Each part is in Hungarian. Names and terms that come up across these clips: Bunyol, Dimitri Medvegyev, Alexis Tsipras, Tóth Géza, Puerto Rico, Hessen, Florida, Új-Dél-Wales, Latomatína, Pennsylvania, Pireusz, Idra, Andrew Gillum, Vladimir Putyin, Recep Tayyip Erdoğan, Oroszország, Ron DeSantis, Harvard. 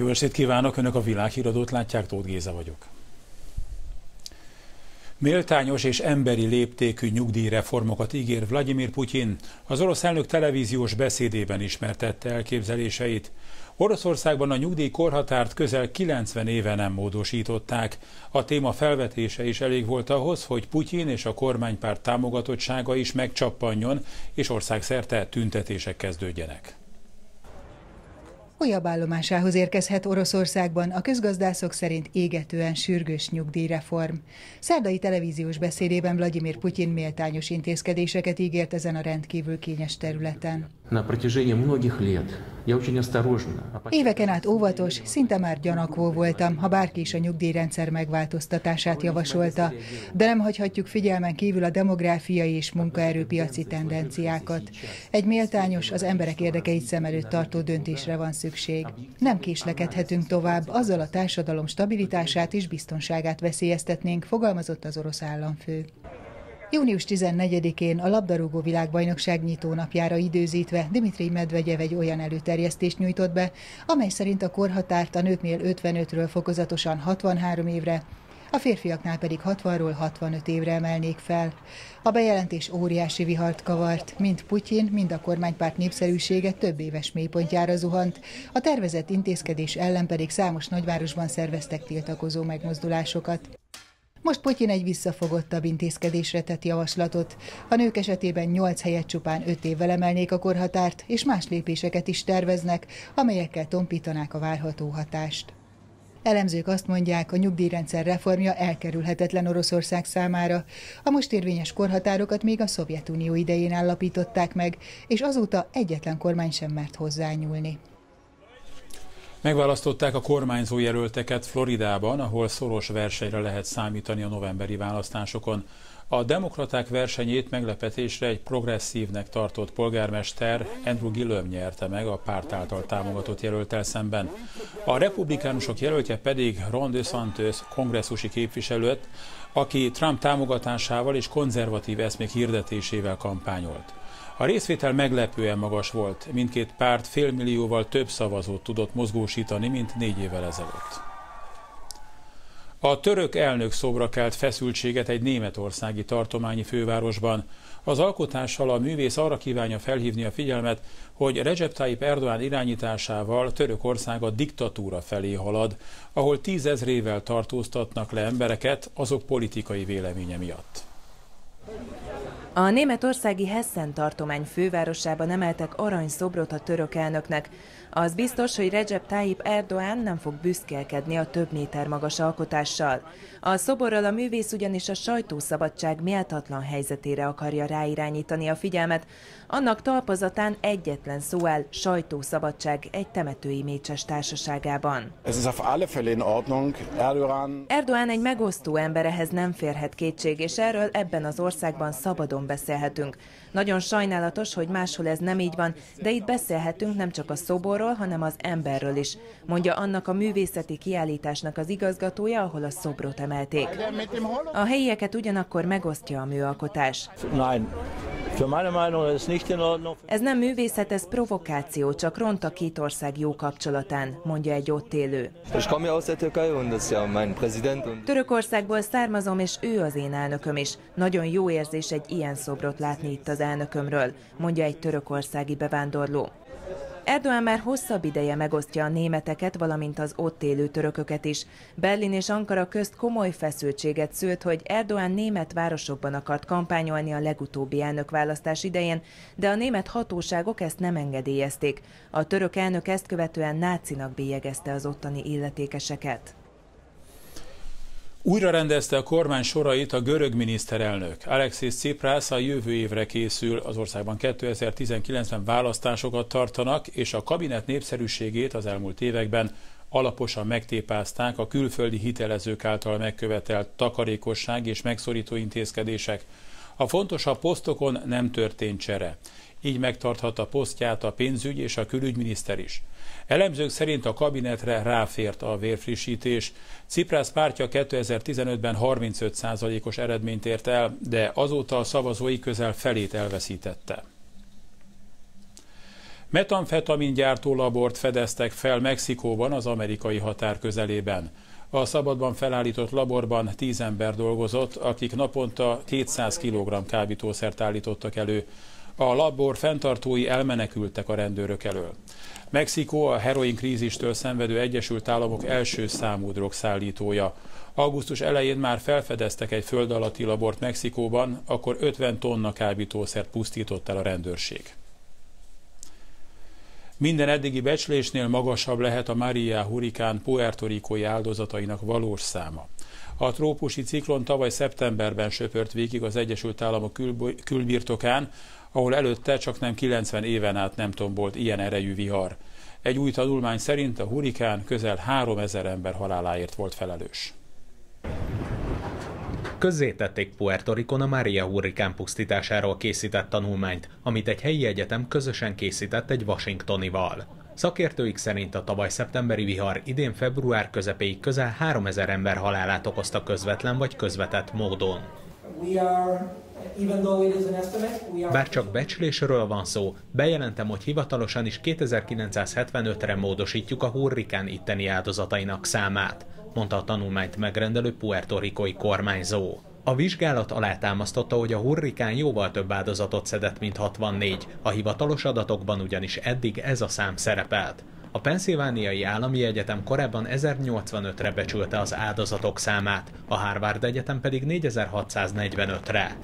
Jó estét kívánok! Önök a világhíradót látják, Tóth Géza vagyok. Méltányos és emberi léptékű nyugdíjreformokat ígér Vladimir Putyin. Az orosz elnök televíziós beszédében ismertette elképzeléseit. Oroszországban a nyugdíjkorhatárt közel 90 éve nem módosították. A téma felvetése is elég volt ahhoz, hogy Putyin és a kormánypárt támogatottsága is megcsappanjon, és országszerte tüntetések kezdődjenek. Újabb állomásához érkezhet Oroszországban a közgazdászok szerint égetően sürgős nyugdíjreform. Szerdai televíziós beszédében Vladimir Putyin méltányos intézkedéseket ígért ezen a rendkívül kényes területen. Éveken át óvatos, szinte már gyanakvó voltam, ha bárki is a nyugdíjrendszer megváltoztatását javasolta, de nem hagyhatjuk figyelmen kívül a demográfiai és munkaerőpiaci tendenciákat. Egy méltányos, az emberek érdekeit szem előtt tartó döntésre van szükség. Nem késlekedhetünk tovább, azzal a társadalom stabilitását és biztonságát veszélyeztetnénk, fogalmazott az orosz államfő. Június 14-én a labdarúgó világbajnokság nyitónapjára időzítve Dimitri Medvegyev egy olyan előterjesztést nyújtott be, amely szerint a korhatárt a nőknél 55-ről fokozatosan 63 évre, a férfiaknál pedig 60-ról 65 évre emelnék fel. A bejelentés óriási vihart kavart, mind Putyin, mind a kormánypárt népszerűsége több éves mélypontjára zuhant, a tervezett intézkedés ellen pedig számos nagyvárosban szerveztek tiltakozó megmozdulásokat. Most Putyin egy visszafogottabb intézkedésre tett javaslatot. A nők esetében 8 helyet csupán 5 évvel emelnék a korhatárt, és más lépéseket is terveznek, amelyekkel tompítanák a várható hatást. Elemzők azt mondják, a nyugdíjrendszer reformja elkerülhetetlen Oroszország számára. A most érvényes korhatárokat még a Szovjetunió idején állapították meg, és azóta egyetlen kormány sem mert hozzányúlni. Megválasztották a kormányzó jelölteket Floridában, ahol szoros versenyre lehet számítani a novemberi választásokon. A demokraták versenyét meglepetésre egy progresszívnek tartott polgármester, Andrew Gillum nyerte meg a párt által támogatott jelölttel szemben. A republikánusok jelöltje pedig Ron DeSantis kongresszusi képviselőt, aki Trump támogatásával és konzervatív eszmék hirdetésével kampányolt. A részvétel meglepően magas volt, mindkét párt 500 000-val több szavazót tudott mozgósítani, mint 4 évvel ezelőtt. A török elnök szobra kelt feszültséget egy németországi tartományi fővárosban. Az alkotással a művész arra kívánja felhívni a figyelmet, hogy Recep Tayyip Erdoğan irányításával Törökország a diktatúra felé halad, ahol 10 000-vel tartóztatnak le embereket azok politikai véleménye miatt. A németországi Hessen tartomány fővárosában emeltek arany szobrot a török elnöknek. Az biztos, hogy Recep Tayyip Erdoğan nem fog büszkélkedni a több méter magas alkotással. A szoborral a művész ugyanis a sajtószabadság méltatlan helyzetére akarja ráirányítani a figyelmet. Annak talpazatán egyetlen szó áll: sajtószabadság egy temetői mécses társaságában. Erdoğan egy megosztó ember, ehhez nem férhet kétség, és erről ebben az országban szabadon beszélhetünk. Nagyon sajnálatos, hogy máshol ez nem így van, de itt beszélhetünk nem csak a szoborról, hanem az emberről is, mondja annak a művészeti kiállításnak az igazgatója, ahol a szobrot emelték. A helyieket ugyanakkor megosztja a műalkotás. Ez nem művészet, ez provokáció, csak ront a két ország jó kapcsolatán, mondja egy ott élő. Törökországból származom, és ő az én elnököm is. Nagyon jó érzés egy ilyen szobrot látni itt az elnökömről, mondja egy törökországi bevándorló. Erdoğan már hosszabb ideje megosztja a németeket, valamint az ott élő törököket is. Berlin és Ankara közt komoly feszültséget szült, hogy Erdoğan német városokban akart kampányolni a legutóbbi elnökválasztás idején, de a német hatóságok ezt nem engedélyezték. A török elnök ezt követően nácinak bélyegezte az ottani illetékeseket. Újra rendezte a kormány sorait a görög miniszterelnök. Alexis Tsipras a jövő évre készül, az országban 2019-ben választásokat tartanak, és a kabinet népszerűségét az elmúlt években alaposan megtépázták a külföldi hitelezők által megkövetelt takarékosság és megszorító intézkedések. A fontosabb posztokon nem történt csere. Így megtarthat a posztját a pénzügy és a külügyminiszter is. Elemzők szerint a kabinetre ráfért a vérfrissítés. Tsipras pártja 2015-ben 35%-os eredményt ért el, de azóta a szavazói közel felét elveszítette. Metamfetamingyártó labort fedeztek fel Mexikóban, az amerikai határ közelében. A szabadban felállított laborban 10 ember dolgozott, akik naponta 200 kg kábítószert állítottak elő. A labor fenntartói elmenekültek a rendőrök elől. Mexikó a heroin krízistől szenvedő Egyesült Államok első számú drogszállítója. Augusztus elején már felfedeztek egy föld alatti labort Mexikóban, akkor 50 tonna kábítószert pusztított el a rendőrség. Minden eddigi becslésnél magasabb lehet a Maria hurikán puertorikói áldozatainak valós száma. A trópusi ciklon tavaly szeptemberben söpört végig az Egyesült Államok külbirtokán, ahol előtte csaknem 90 éven át nem tombolt ilyen erejű vihar. Egy új tanulmány szerint a hurikán közel 3000 ember haláláért volt felelős. Közzétették Puerto Ricón a Maria hurrikán pusztításáról készített tanulmányt, amit egy helyi egyetem közösen készített egy washingtonival. Szakértőik szerint a tavaly szeptemberi vihar idén február közepéig közel 3000 ember halálát okozta közvetlen vagy közvetett módon. Bár csak becslésről van szó, bejelentem, hogy hivatalosan is 2975-re módosítjuk a hurrikán itteni áldozatainak számát, mondta a tanulmányt megrendelő puertorikói kormányzó. A vizsgálat alátámasztotta, hogy a hurrikán jóval több áldozatot szedett, mint 64, a hivatalos adatokban ugyanis eddig ez a szám szerepelt. A Pennsylvaniai Állami Egyetem korábban 1085-re becsülte az áldozatok számát, a Harvard Egyetem pedig 4645-re.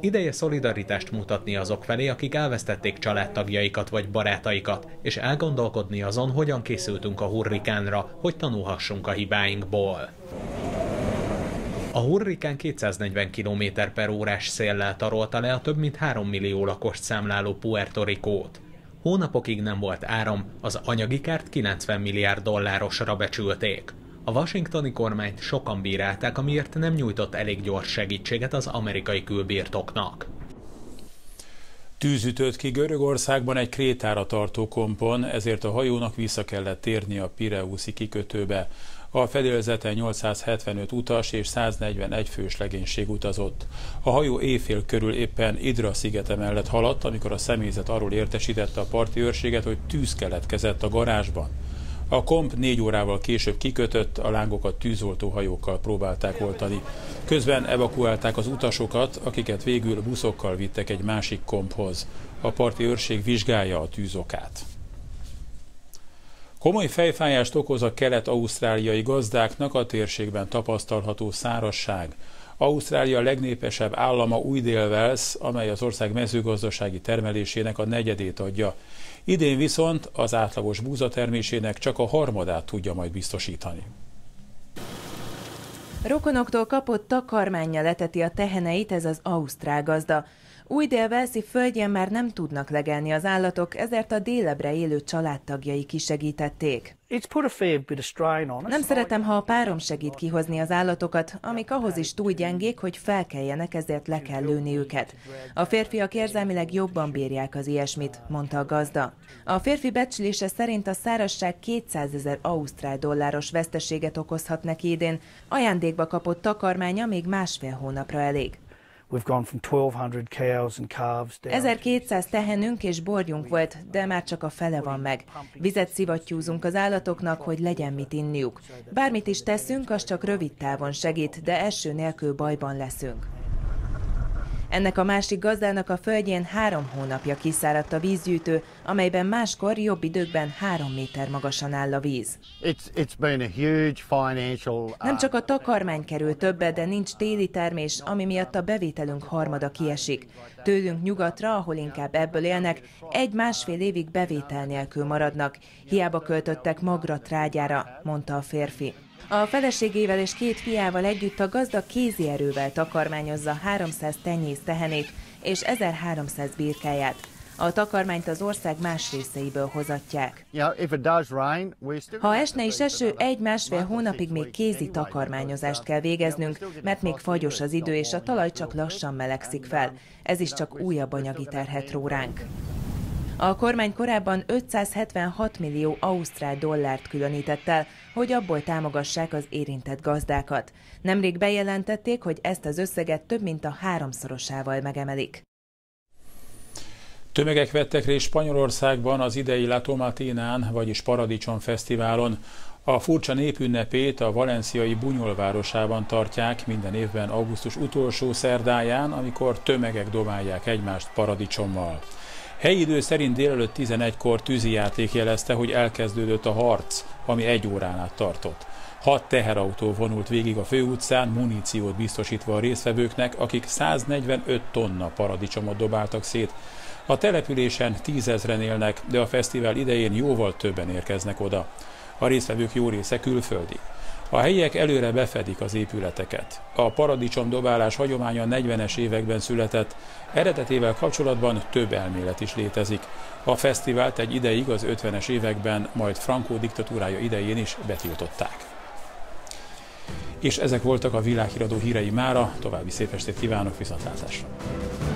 Ideje szolidaritást mutatni azok felé, akik elvesztették családtagjaikat vagy barátaikat, és elgondolkodni azon, hogyan készültünk a hurrikánra, hogy tanulhassunk a hibáinkból. A hurrikán 240 km/h-s széllel tarolta le a több mint 3 millió lakost számláló Puerto Ricót. Hónapokig nem volt áram, az anyagi kárt 90 milliárd dollárosra becsülték. A washingtoni kormányt sokan bírálták, amiért nem nyújtott elég gyors segítséget az amerikai külbirtoknak. Tűz ütött ki Görögországban egy krétára tartó kompon, ezért a hajónak vissza kellett térni a Pireuszi kikötőbe. A fedélzeten 875 utas és 141 fős legénység utazott. A hajó éjfél körül éppen Idra szigete mellett haladt, amikor a személyzet arról értesítette a parti őrséget, hogy tűz keletkezett a garázsban. A komp 4 órával később kikötött, a lángokat tűzoltó hajókkal próbálták oltani. Közben evakuálták az utasokat, akiket végül buszokkal vittek egy másik komphoz. A parti őrség vizsgálja a tűzokát. Komoly fejfájást okoz a kelet-ausztráliai gazdáknak a térségben tapasztalható szárazság. Ausztrália legnépesebb állama Új-Dél-Wales, amely az ország mezőgazdasági termelésének a negyedét adja. Idén viszont az átlagos búzatermésének csak a harmadát tudja majd biztosítani. Rokonoktól kapott takarmánnyal eteti a teheneit ez az ausztrál gazda. Új-Dél-Walesi földjén már nem tudnak legelni az állatok, ezért a délebbre élő családtagjai kisegítették. Nem szeretem, ha a párom segít kihozni az állatokat, amik ahhoz is túl gyengék, hogy felkeljenek, ezért le kell lőni őket. A férfiak érzelmileg jobban bírják az ilyesmit, mondta a gazda. A férfi becslése szerint a szárazság 200 000 ausztrál dolláros veszteséget okozhat neki idén, ajándékba kapott takarmánya még 1,5 hónapra elég. 1200 tehenünk és borjunk volt, de már csak a fele van meg. Vizet szivattyúzunk az állatoknak, hogy legyen mit inniuk. Bármit is teszünk, az csak rövid távon segít, de eső nélkül bajban leszünk. Ennek a másik gazdának a földjén 3 hónapja kiszáradt a vízgyűjtő, amelyben máskor jobb időkben 3 méter magasan áll a víz. Nem csak a takarmány kerül többe, de nincs téli termés, ami miatt a bevételünk harmada kiesik. Tőlünk nyugatra, ahol inkább ebből élnek, 1–1,5 évig bevétel nélkül maradnak. Hiába költöttek magra trágyára, mondta a férfi. A feleségével és 2 fiával együtt a gazda kézi erővel takarmányozza 300 tenyész tehenét és 1300 birkáját. A takarmányt az ország más részeiből hozatják. Ha esne is eső, 1–1,5 hónapig még kézi takarmányozást kell végeznünk, mert még fagyos az idő és a talaj csak lassan melegszik fel. Ez is csak újabb anyagi terhet ró ránk. A kormány korábban 576 millió ausztrál dollárt különített el, hogy abból támogassák az érintett gazdákat. Nemrég bejelentették, hogy ezt az összeget több mint a 3-szorosával megemelik. Tömegek vettek részt Spanyolországban az idei Latomatínán, vagyis Paradicsom fesztiválon. A furcsa népünnepét a valenciai Bunyol városában tartják minden évben augusztus utolsó szerdáján, amikor tömegek dobálják egymást paradicsommal. Helyi idő szerint délelőtt 11-kor tűzijáték jelezte, hogy elkezdődött a harc, ami egy órán át tartott. 6 teherautó vonult végig a főutcán, muníciót biztosítva a résztvevőknek, akik 145 tonna paradicsomot dobáltak szét. A településen 10 000-en élnek, de a fesztivál idején jóval többen érkeznek oda. A résztvevők jó része külföldi. A helyiek előre befedik az épületeket. A paradicsomdobálás hagyománya a 40-es években született. Eredetével kapcsolatban több elmélet is létezik. A fesztivált egy ideig az 50-es években, majd Franco diktatúrája idején is betiltották. És ezek voltak a világhíradó hírei mára. További szép estét kívánok, viszontlátásra!